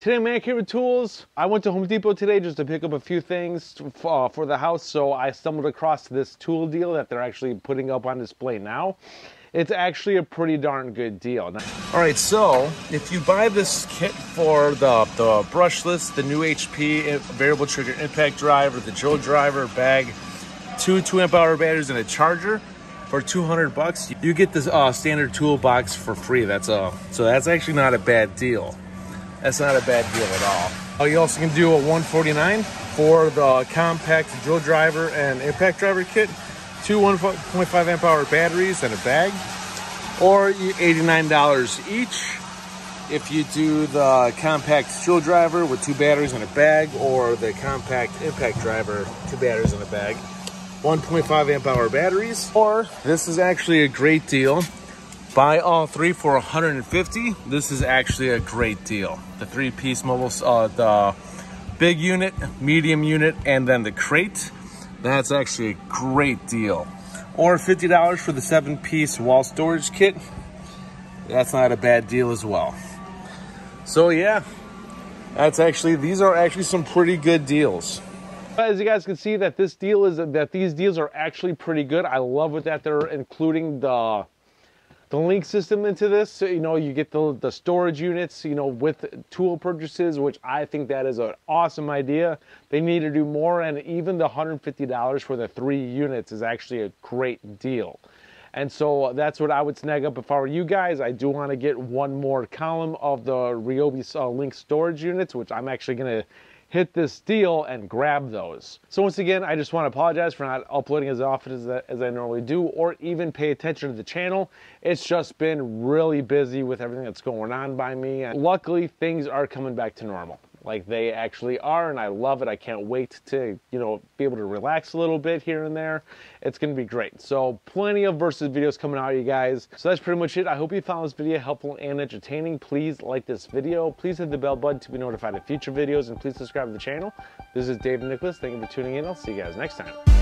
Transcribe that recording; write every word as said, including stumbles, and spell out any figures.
Today I'm back here with tools. I went to Home Depot today just to pick up a few things uh, for the house, so I stumbled across this tool deal that they're actually putting up on display now. It's actually a pretty darn good deal. All right, so if you buy this kit for the, the brushless, the new H P variable trigger impact driver, the Joe driver bag, two two amp hour batteries and a charger for two hundred bucks, you get this uh, standard toolbox for free. That's uh, so that's actually not a bad deal. That's not a bad deal at all. You also can do a one forty-nine for the compact drill driver and impact driver kit, two one point five amp hour batteries and a bag, or eighty-nine dollars each if you do the compact drill driver with two batteries and a bag, or the compact impact driver, two batteries and a bag, one point five amp hour batteries. Or this is actually a great deal. Buy all three for one hundred fifty. This is actually a great deal. The three-piece mobile, uh, the big unit, medium unit, and then the crate. That's actually a great deal. Or fifty dollars for the seven-piece wall storage kit. That's not a bad deal as well. So yeah, that's actually, these are actually some pretty good deals. As you guys can see, that this deal is that these deals are actually pretty good. I love it that they're including the The link system into this, so you know you get the, the storage units, you know, with tool purchases, which I think that is an awesome idea. They need to do more, and even the one hundred fifty dollars for the three units is actually a great deal. And so that's what I would snag up if I were you guys. I do want to get one more column of the Ryobi uh, link storage units, which I'm actually going to hit this deal and grab those. So once again, I just want to apologize for not uploading as often as, as I normally do, or even pay attention to the channel. It's just been really busy with everything that's going on by me. And luckily, things are coming back to normal. Like they actually are, and I love it. I can't wait to, you know, be able to relax a little bit here and there. It's gonna be great. So plenty of versus videos coming out, you guys. So that's pretty much it. I hope you found this video helpful and entertaining. Please like this video. Please hit the bell button to be notified of future videos, and please subscribe to the channel. This is David Nicklas. Thank you for tuning in. I'll see you guys next time.